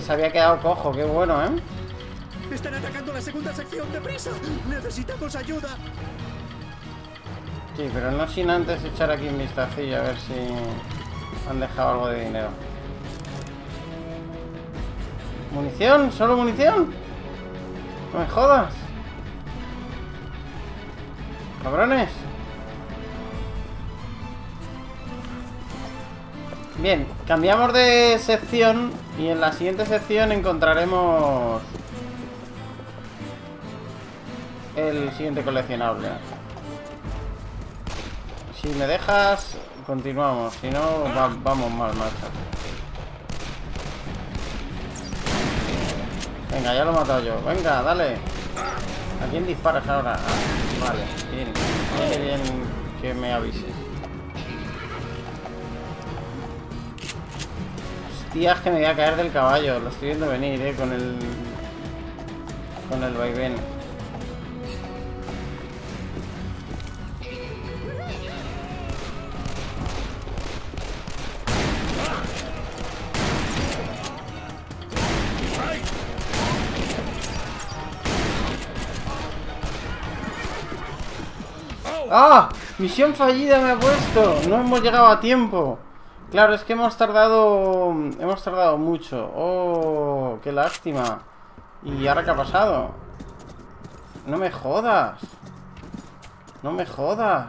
Se había quedado cojo, qué bueno, ¿eh? Están atacando la segunda sección, deprisa. Necesitamos ayuda. Sí, pero no sin antes echar aquí un vistacillo a ver si han dejado algo de dinero. ¿Munición? ¿Solo munición? No me jodas. Cabrones. Bien, cambiamos de sección y en la siguiente sección encontraremos el siguiente coleccionable. Si me dejas, continuamos, si no, vamos mal, macho. Venga, ya lo he matado yo, venga, dale. ¿A quién disparas ahora? Ah, vale, bien, que me avises. Días que me voy a caer del caballo, lo estoy viendo venir, con el vaivén. ¡Ah! Misión fallida me ha puesto, no hemos llegado a tiempo. Claro, es que hemos tardado mucho. Oh, qué lástima. ¿Y ahora qué ha pasado? No me jodas. No me jodas.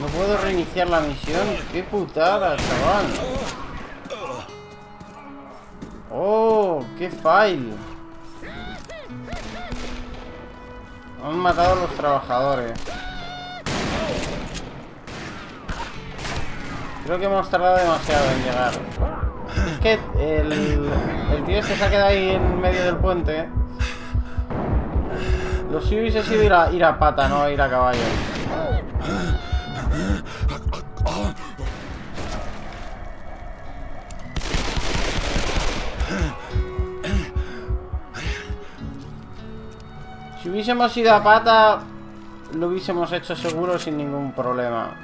No puedo reiniciar la misión. Qué putada, chaval. Oh, qué fail. Han matado a los trabajadores. Creo que hemos tardado demasiado en llegar. Es que el tío este se ha quedado ahí en medio del puente. Lo suyo hubiese sido ir a pata, no ir a caballo. Si hubiésemos ido a pata, lo hubiésemos hecho seguro sin ningún problema.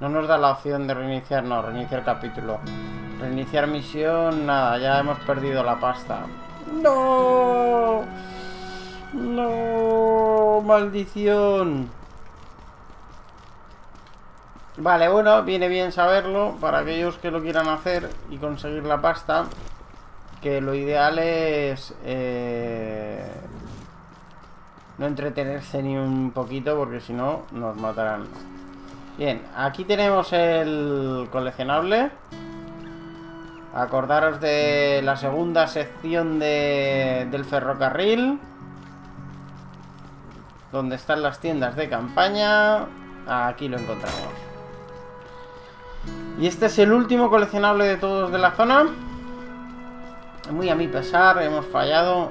No nos da la opción de reiniciar, no, reiniciar capítulo. Reiniciar misión, nada, ya hemos perdido la pasta. ¡No! ¡No! ¡Maldición! Vale, bueno, viene bien saberlo para aquellos que lo quieran hacer y conseguir la pasta. Que lo ideal es... no entretenerse ni un poquito porque si no, nos matarán. Bien, aquí tenemos el coleccionable. Acordaros de la segunda sección del ferrocarril, donde están las tiendas de campaña. Aquí lo encontramos. Y este es el último coleccionable de todos de la zona. Muy a mi pesar, hemos fallado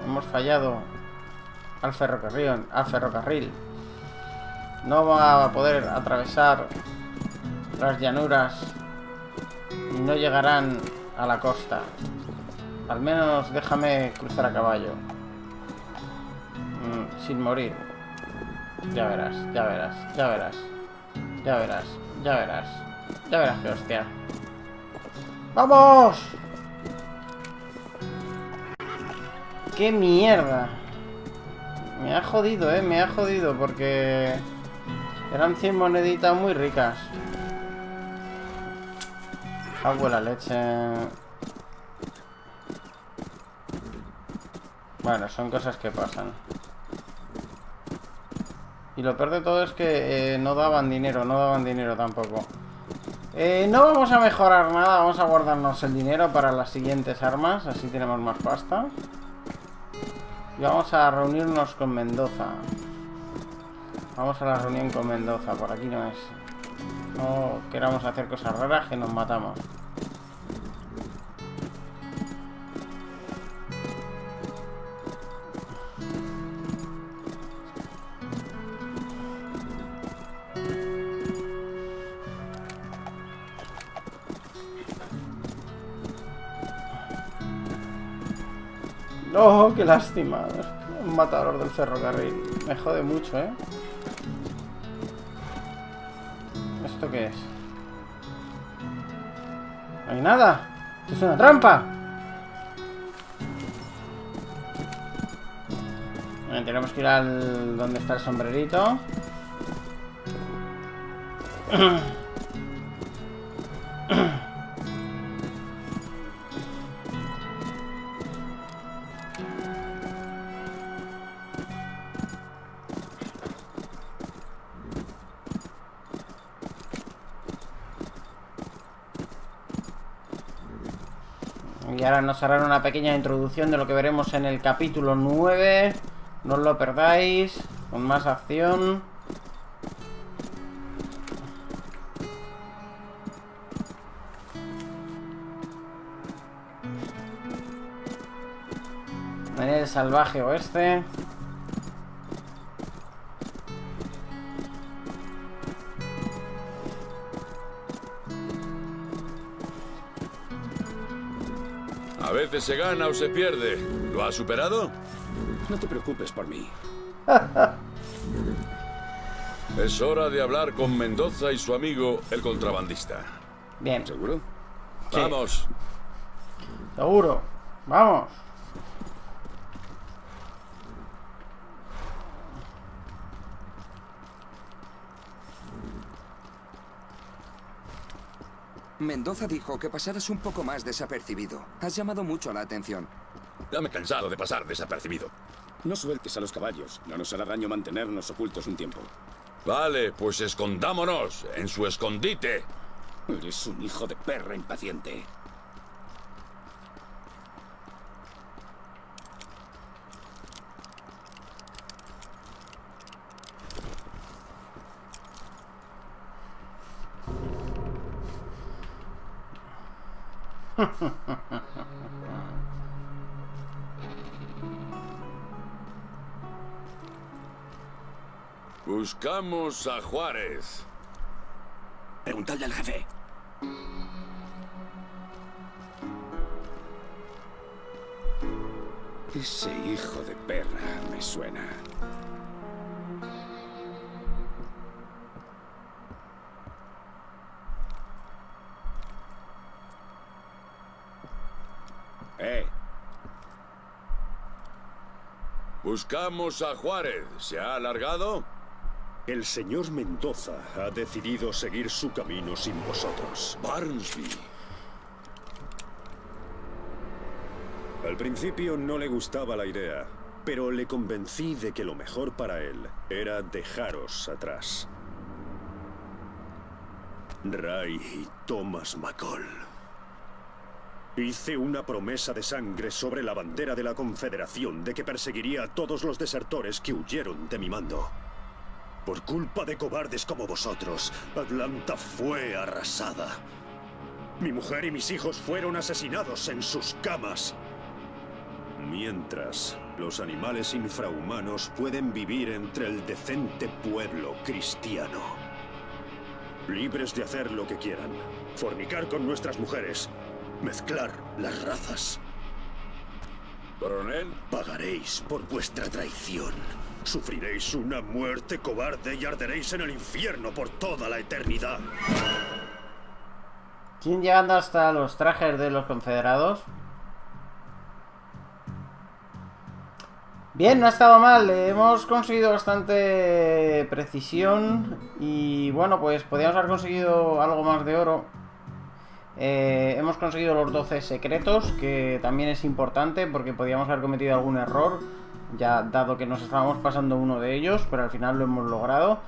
al ferrocarril. No va a poder atravesar las llanuras y no llegarán a la costa. Al menos déjame cruzar a caballo. Sin morir. Ya verás, ya verás, ya verás. Ya verás, ya verás. Ya verás que hostia. ¡Vamos! ¡Qué mierda! Me ha jodido, me ha jodido porque eran 100 moneditas muy ricas. Agua la leche. Bueno, son cosas que pasan. Y lo peor de todo es que no daban dinero tampoco. No vamos a mejorar nada, vamos a guardarnos el dinero para las siguientes armas, así tenemos más pasta. Y vamos a reunirnos con Mendoza. Vamos a la reunión con Mendoza, por aquí no es. No queramos hacer cosas raras que nos matamos. ¡Oh, qué lástima! Un matador del ferrocarril. Me jode mucho, ¿eh? ¿Esto qué es? ¡No hay nada! ¡Esto es una trampa! Bueno, tenemos que ir al... donde está el sombrerito. Y ahora nos harán una pequeña introducción de lo que veremos en el capítulo 9. No os lo perdáis, con más acción. En el salvaje oeste. A veces se gana o se pierde. ¿Lo has superado? No te preocupes por mí. Es hora de hablar con Mendoza y su amigo, el contrabandista. Bien. ¿Seguro? Sí. ¡Vamos! Seguro. ¡Vamos! Mendoza dijo que pasaras un poco más desapercibido. Has llamado mucho la atención. Ya me he cansado de pasar desapercibido. No sueltes a los caballos. No nos hará daño mantenernos ocultos un tiempo. Vale, pues escondámonos en su escondite. Eres un hijo de perra impaciente. Buscamos a Juárez. Preguntadle al jefe. Ese hijo de perra me suena. Buscamos a Juárez. ¿Se ha alargado? El señor Mendoza ha decidido seguir su camino sin vosotros. Barnsby. Al principio no le gustaba la idea, pero le convencí de que lo mejor para él era dejaros atrás. Ray y Thomas McCall. Hice una promesa de sangre sobre la bandera de la Confederación de que perseguiría a todos los desertores que huyeron de mi mando. Por culpa de cobardes como vosotros, Atlanta fue arrasada. Mi mujer y mis hijos fueron asesinados en sus camas. Mientras, los animales infrahumanos pueden vivir entre el decente pueblo cristiano. Libres de hacer lo que quieran, fornicar con nuestras mujeres, mezclar las razas. ¿Coronel? Pagaréis por vuestra traición. Sufriréis una muerte cobarde y arderéis en el infierno por toda la eternidad. ¿Quién llegando hasta los trajes de los confederados? Bien, no ha estado mal, hemos conseguido bastante precisión y bueno, pues podíamos haber conseguido algo más de oro. Hemos conseguido los 12 secretos, que también es importante porque podíamos haber cometido algún error, ya dado que nos estábamos pasando uno de ellos, pero al final lo hemos logrado.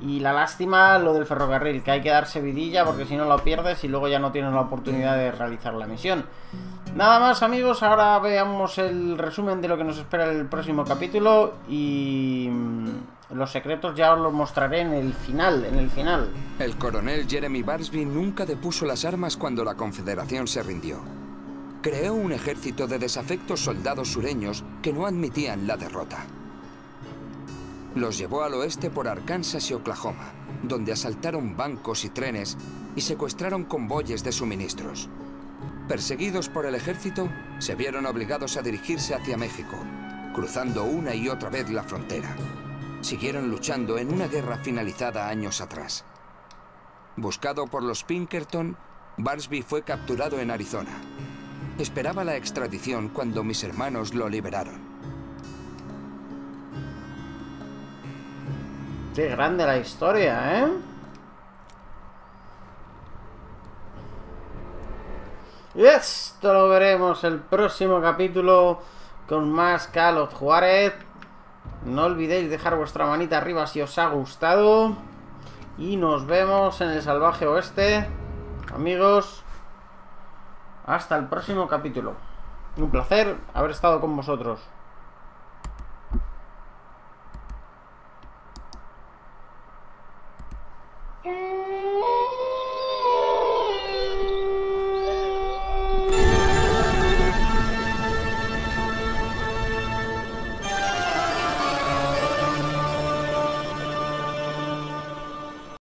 Y la lástima, lo del ferrocarril, que hay que darse vidilla porque si no lo pierdes y luego ya no tienes la oportunidad de realizar la misión. Nada más, amigos, ahora veamos el resumen de lo que nos espera en el próximo capítulo y los secretos ya os los mostraré en el final, El coronel Jeremy Barnsby nunca depuso las armas cuando la Confederación se rindió. Creó un ejército de desafectos soldados sureños que no admitían la derrota. Los llevó al oeste por Arkansas y Oklahoma, donde asaltaron bancos y trenes y secuestraron convoyes de suministros. Perseguidos por el ejército, se vieron obligados a dirigirse hacia México, cruzando una y otra vez la frontera. Siguieron luchando en una guerra finalizada años atrás. Buscado por los Pinkerton, Barnsby fue capturado en Arizona. Esperaba la extradición cuando mis hermanos lo liberaron. ¡Qué grande la historia, eh! Y esto lo veremos el próximo capítulo con más Call of Juarez. No olvidéis dejar vuestra manita arriba si os ha gustado. Y nos vemos en el salvaje oeste. Amigos, hasta el próximo capítulo. Un placer haber estado con vosotros.